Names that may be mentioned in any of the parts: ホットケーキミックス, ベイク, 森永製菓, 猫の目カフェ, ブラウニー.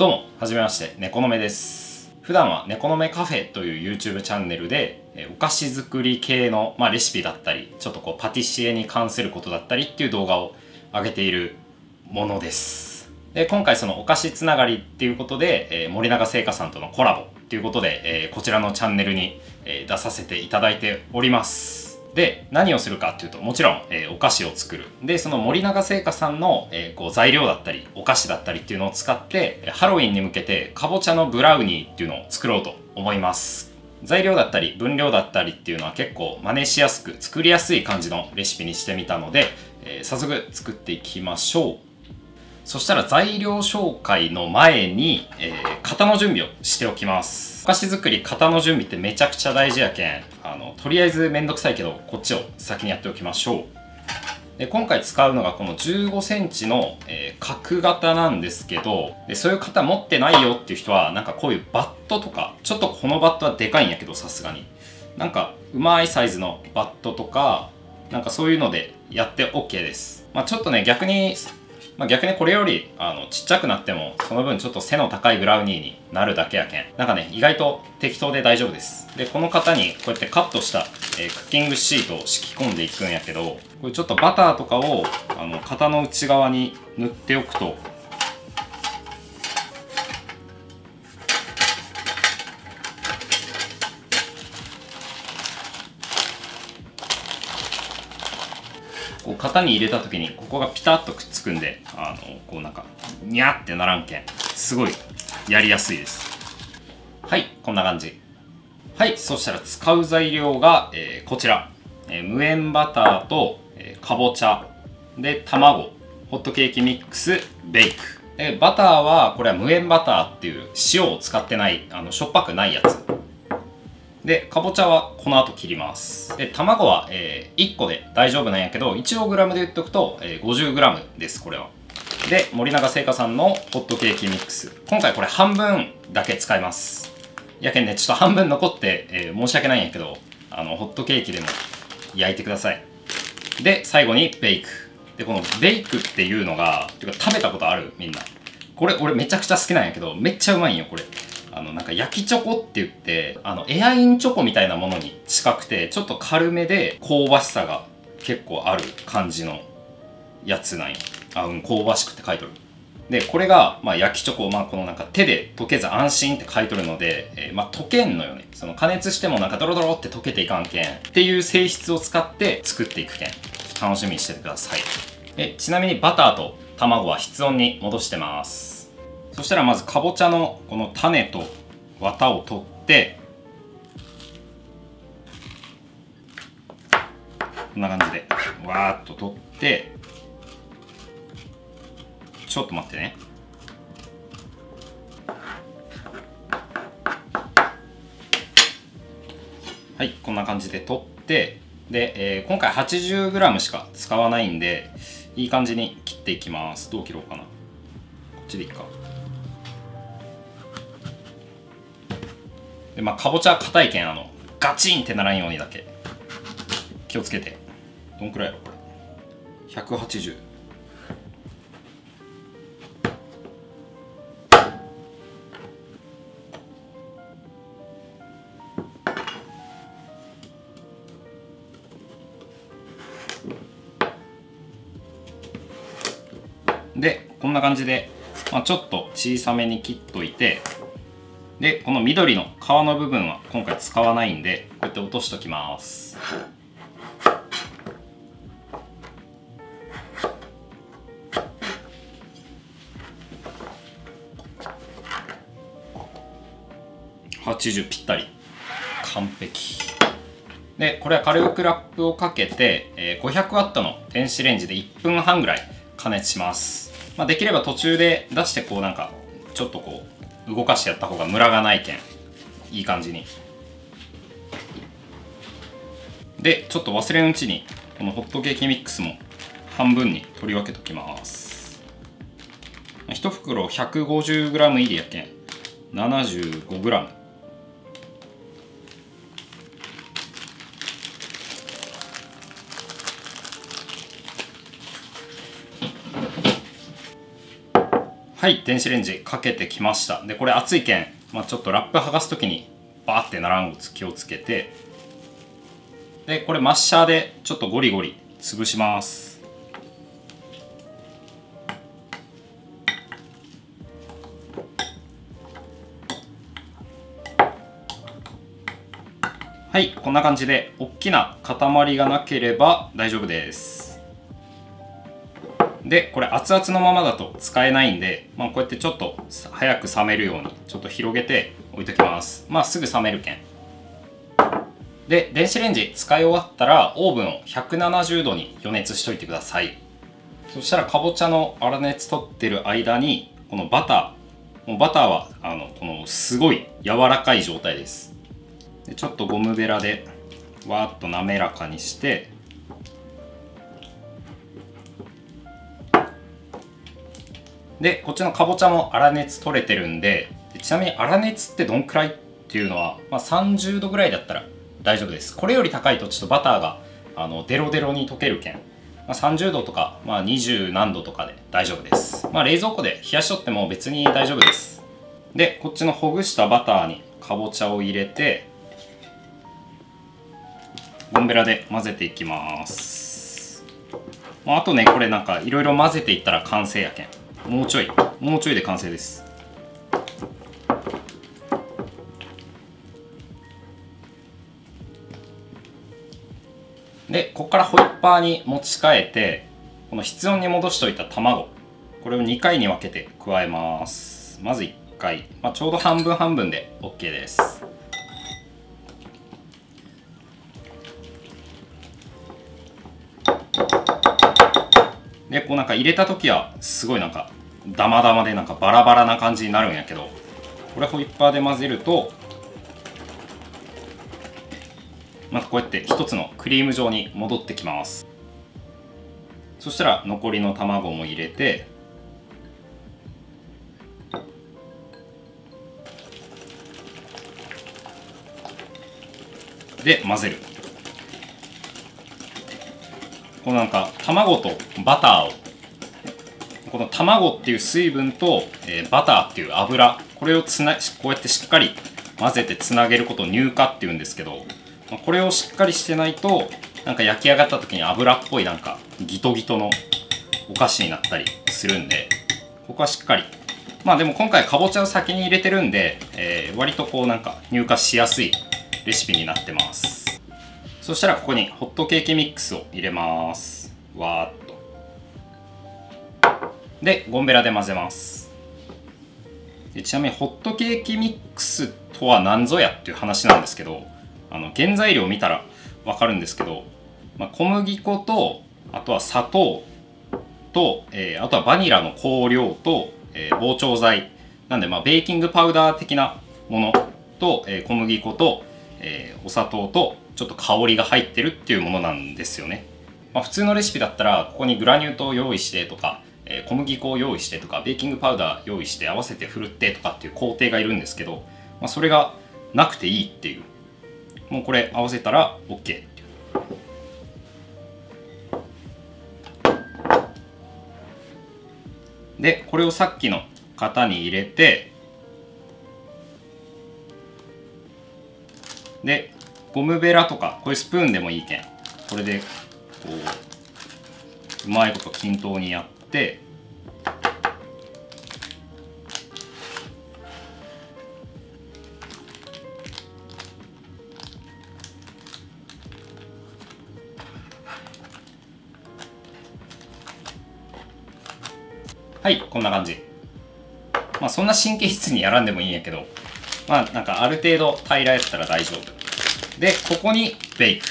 どうも、はじめまして、猫の目です。普段は猫の目カフェという YouTube チャンネルで、お菓子作り系の、レシピだったり、ちょっとこうパティシエに関することだったりっていう動画を上げているものです。で、今回そのお菓子つながりっていうことで、森永製菓さんとのコラボっていうことで、こちらのチャンネルに出させていただいております。で、何をするかっていうと、もちろん、お菓子を作る。で、その森永製菓さんの、こう材料だったりお菓子だったりっていうのを使って、ハロウィンに向けてかぼちゃのブラウニーっていうのを作ろうと思います。材料だったり分量だったりっていうのは結構真似しやすく作りやすい感じのレシピにしてみたので、早速作っていきましょう。そしたら材料紹介の前に、型の準備をしておきます。お菓子作り、型の準備ってめちゃくちゃ大事やけん、とりあえずめんどくさいけどこっちを先にやっておきましょう。で、今回使うのがこの 15cm の、角型なんですけど、でそういう型持ってないよっていう人はなんかこういうバットとか、ちょっとこのバットはでかいんやけどさすがになんかうまいサイズのバットとか、なんかそういうのでやって OK です。ちょっとね、逆にこれよりちっちゃくなってもその分ちょっと背の高いブラウニーになるだけやけん、なんかね意外と適当で大丈夫です。でこの型にこうやってカットした、クッキングシートを敷き込んでいくんやけど、これちょっとバターとかを型の内側に塗っておくと、こう型に入れた時にここがピタッとくっつくんで、こうなんかニャーってならんけんすごいやりやすいです。はい、こんな感じ。はい、そしたら使う材料が、こちら、無塩バターと、かぼちゃで卵、ホットケーキミックス、ベイクで、バターはこれは無塩バターっていう塩を使ってない、しょっぱくないやつで、かぼちゃはこの後切ります。で卵は、1個で大丈夫なんやけど、一応グラムで言っとくと、50g です。これはで森永製菓さんのホットケーキミックス、今回これ半分だけ使いますやけんね、ちょっと半分残って、申し訳ないんやけどホットケーキでも焼いてください。で最後にベイクで、このベイクっていうのが、てか食べたことあるみんな？これ俺めちゃくちゃ好きなんやけど、めっちゃうまいんよこれ。なんか焼きチョコって言って、エアインチョコみたいなものに近くて、ちょっと軽めで香ばしさが結構ある感じのやつなんや。香ばしくって書いとる。でこれが、焼きチョコ、このなんか手で溶けず安心って書いとるので、溶けんのよね。その加熱してもなんかドロドロって溶けていかんけんっていう性質を使って作っていくけん、楽しみにしててください。ちなみにバターと卵は室温に戻してます。そしたらまずかぼちゃのこの種と綿を取ってこんな感じでわーっと取って、ちょっと待ってね。はい、こんな感じで取って、で、今回 80g しか使わないんでいい感じに切っていきます。どう切ろうかな、こっちでいいか。でかぼちゃは硬いけんガチンってならんようにだけ気をつけて。どんくらいやろこれ、180。でこんな感じで、ちょっと小さめに切っといて、でこの緑の皮の部分は今回使わないんで、こうやって落としときます。80ぴったり、完璧。でこれは軽くラップをかけて 500W の電子レンジで1分半ぐらい加熱します。できれば途中で出して、こうなんかちょっとこう動かしてやった方がムラがないけんいい感じに。でちょっと忘れんうちにこのホットケーキミックスも半分に取り分けときます。1袋 150g 入りやけん 75g。はい、電子レンジかけてきました。で、これ熱いけん、ちょっとラップ剥がすときにバーってならんを気をつけて、で、これマッシャーでちょっとゴリゴリ潰します。はい、こんな感じで大きな塊がなければ大丈夫です。で、これ熱々のままだと使えないんで、こうやってちょっと早く冷めるようにちょっと広げて置いときます。すぐ冷めるけんで、電子レンジ使い終わったらオーブンを170度に予熱しといてください。そしたらかぼちゃの粗熱取ってる間にこのバター、もうバターはこのすごい柔らかい状態です。で、ちょっとゴムベラでわーっと滑らかにして、で、こっちのかぼちゃも粗熱取れてるんで、ちなみに粗熱ってどんくらいっていうのは、30度ぐらいだったら大丈夫です。これより高いとちょっとバターがデロデロに溶けるけん、30度とか、20何度とかで大丈夫です。冷蔵庫で冷やしとっても別に大丈夫です。で、こっちのほぐしたバターにかぼちゃを入れて、ゴムベラで混ぜていきます。あとね、これいろいろ混ぜていったら完成やけん。もうちょいで完成です。で、ここからホイッパーに持ち替えて、この室温に戻しといた卵、これを2回に分けて加えます。まず1回、ちょうど半分半分で OK です。で、こう入れた時はすごいダマダマでバラバラな感じになるんやけど、これホイッパーで混ぜるとこうやって一つのクリーム状に戻ってきます。そしたら残りの卵も入れて、で混ぜる。この卵とバターを、この卵っていう水分と、バターっていう油、これをこうやってしっかり混ぜてつなげることを乳化っていうんですけど、これをしっかりしてないと焼き上がった時に油っぽいギトギトのお菓子になったりするんで、ここはしっかり。でも今回かぼちゃを先に入れてるんで、割とこう乳化しやすいレシピになってます。そしたらここにホットケーキミックスを入れます。わーっと。で、ゴムベラで混ぜます。で、ちなみにホットケーキミックスとは何ぞやっていう話なんですけど、原材料を見たら分かるんですけど、小麦粉と、あとは砂糖と、あとはバニラの香料と、膨張剤なんで、ベーキングパウダー的なものと、小麦粉と、お砂糖とちょっと香りが入ってるっていうものなんですよね。普通のレシピだったらここにグラニュー糖を用意してとか、小麦粉を用意してとか、ベーキングパウダー用意して合わせてふるってとかっていう工程がいるんですけど、それがなくていいっていう、もうこれ合わせたら OK っていう。で、これをさっきの型に入れて、でゴムベラとかこういうスプーンでもいいけん、これでこううまいこと均等にやって、はい、こんな感じ。そんな神経質にやらんでもいいんやけど、ある程度平らやったら大丈夫で、ここにベイク。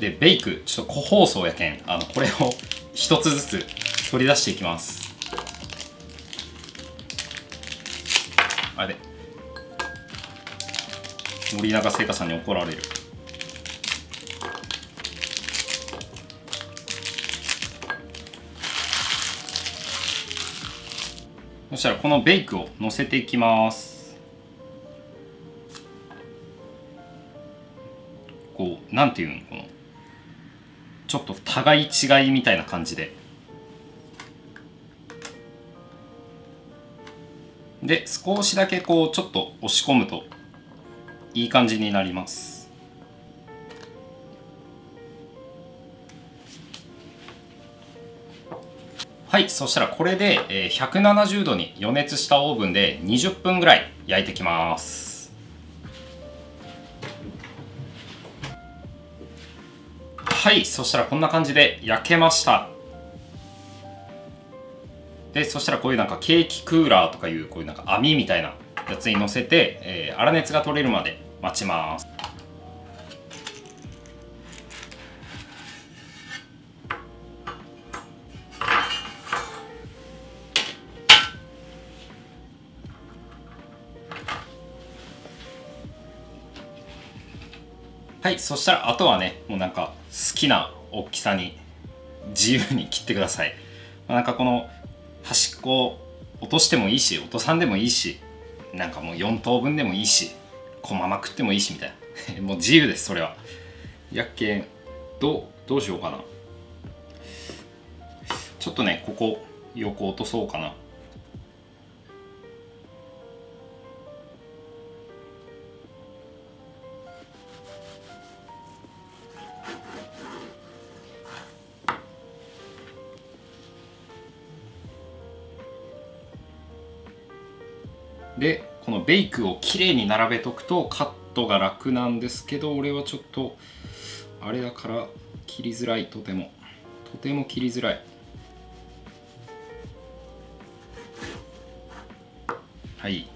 で、ベイク、ちょっと個包装やけん、これを一つずつ取り出していきます。あれ。森永製菓さんに怒られる。そしたら、このベイクを乗せていきます。なんていうの、このちょっと互い違いみたいな感じで、で少しだけこうちょっと押し込むといい感じになります。はい、そしたらこれで170度に予熱したオーブンで20分ぐらい焼いてきます。はい、そしたらこんな感じで焼けました。で、そしたらこういうなんかケーキクーラーとかいうこういうなんか網みたいなやつに乗せて、粗熱が取れるまで待ちます。はい、そしたらあとはね、もうなんか好きな大きさに自由に切ってください。なんかこの端っこを落としてもいいし、落とさんでもいいし、なんかもう4等分でもいいし、こまま食ってもいいしみたいなもう自由です、それは。やっけん、どうしようかな。ちょっとね、ここ横落とそうかな。でこのベイクをきれいに並べとくとカットが楽なんですけど、俺はちょっとあれだから切りづらい。とても切りづらい。はい、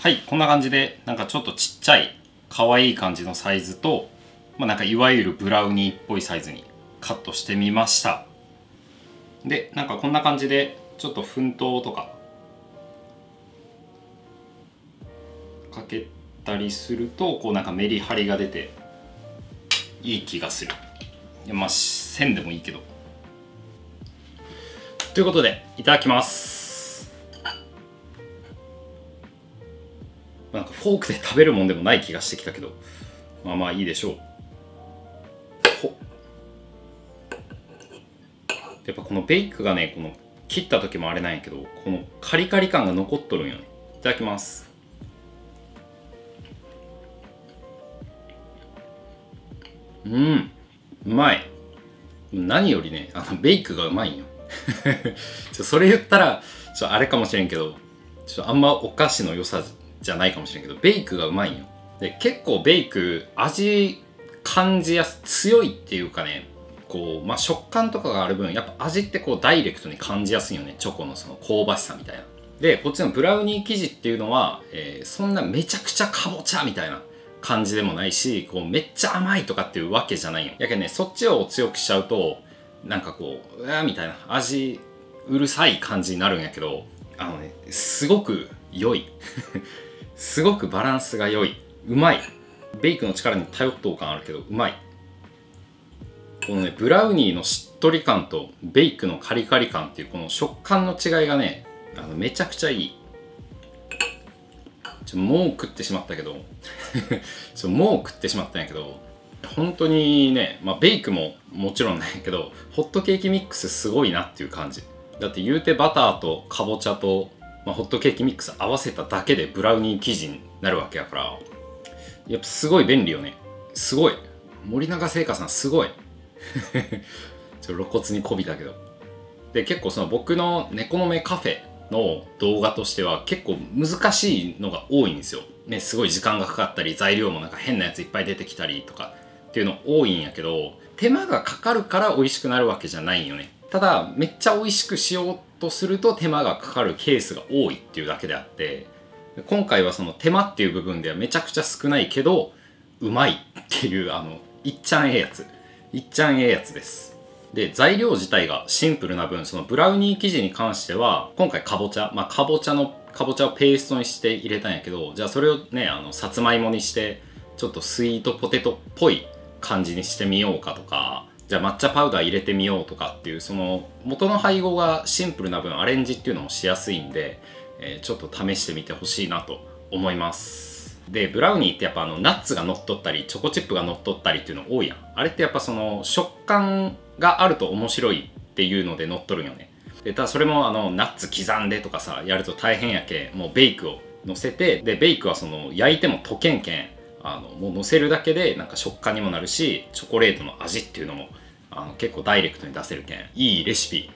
はい、こんな感じでなんかちょっとちっちゃい可愛い感じのサイズと、まあ、なんかいわゆるブラウニーっぽいサイズにカットしてみました。でなんかこんな感じでちょっと粉糖とかかけたりするとこうなんかメリハリが出ていい気がする。まあせんでもいいけど。ということでいただきます。なんかフォークで食べるもんでもない気がしてきたけど、まあまあいいでしょう。やっぱこのベイクがね、この切った時もあれなんやけど、このカリカリ感が残っとるんよね。いただきます。うん、うまい。何よりね、ベイクがうまいんよそれ言ったらちょっとあれかもしれんけど、ちょっとあんまお菓子の良さじゃないかもしれんけど、ベイクがうまいよ。で結構ベイク味感じやす強いっていうかね、こう、まあ、食感とかがある分やっぱ味ってこうダイレクトに感じやすいよね。チョコのその香ばしさみたいな。でこっちのブラウニー生地っていうのは、そんなめちゃくちゃかぼちゃみたいな感じでもないし、こうめっちゃ甘いとかっていうわけじゃないよ。やけんね、そっちを強くしちゃうとなんかこううわみたいな味うるさい感じになるんやけど、ねすごく良いすごくバランスが良い。うまい。ベイクの力に頼っとう感あるけどうまい。このねブラウニーのしっとり感とベイクのカリカリ感っていうこの食感の違いがね、めちゃくちゃいい。もう食ってしまったけどもう食ってしまったんやけど、本当にね、まあ、ベイクももちろんないけどホットケーキミックスすごいなっていう感じだって。言うてバターとかぼちゃとホットケーキミックス合わせただけでブラウニー生地になるわけやから、やっぱすごい便利よね。すごい。森永製菓さんすごいちょっと露骨にこびたけど。で結構その僕の猫の目カフェの動画としては結構難しいのが多いんですよ、ね、すごい時間がかかったり材料もなんか変なやついっぱい出てきたりとかっていうの多いんやけど、手間がかかるから美味しくなるわけじゃないよね。ただめっちゃ美味しくしようとすると手間がかかるケースが多いっていうだけであって、今回はその手間っていう部分ではめちゃくちゃ少ないけどうまいっていう、いっちゃんええやつ、いっちゃんええやつです。で、材料自体がシンプルな分、そのブラウニー生地に関しては今回かぼちゃ、かぼちゃをペーストにして入れたんやけど、じゃあそれをね、さつまいもにしてちょっとスイートポテトっぽい感じにしてみようかとか、じゃあ抹茶パウダー入れてみようとかっていう、その元の配合がシンプルな分アレンジっていうのもしやすいんで、ちょっと試してみてほしいなと思います。で、ブラウニーってやっぱナッツが乗っとったりチョコチップが乗っとったりっていうの多いやん。あれってやっぱその食感があると面白いっていうので乗っとるんよね。で、ただそれもナッツ刻んでとかさやると大変やけ、もうベイクを乗せて、でベイクはその焼いても溶けんけん、もう乗せるだけでなんか食感にもなるし、チョコレートの味っていうのも結構ダイレクトに出せるけんいいレシピ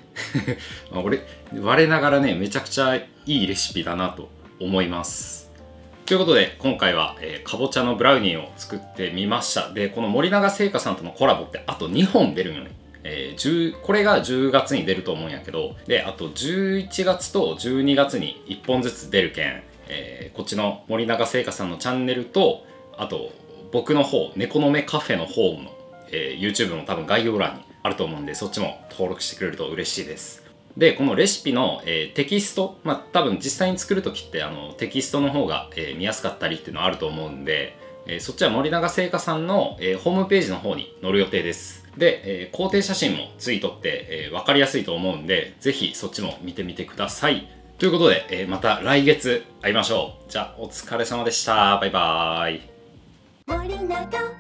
我ながらねめちゃくちゃいいレシピだなと思います。ということで今回は、かぼちゃのブラウニーを作ってみました。で、この森永製菓さんとのコラボってあと2本出るよね。これが10月に出ると思うんやけど、であと11月と12月に1本ずつ出るけん、こっちの森永製菓さんのチャンネルとあと僕の方猫の目カフェの方の、YouTube も多分概要欄にあると思うんで、そっちも登録してくれると嬉しいです。で、このレシピの、テキスト、多分実際に作る時ってテキストの方が、見やすかったりっていうのはあると思うんで、そっちは森永製菓さんの、ホームページの方に載る予定です。で、工程写真もついとって、分かりやすいと思うんで是非そっちも見てみてください。ということで、また来月会いましょう。じゃあお疲れ様でした。バイバーイ。森永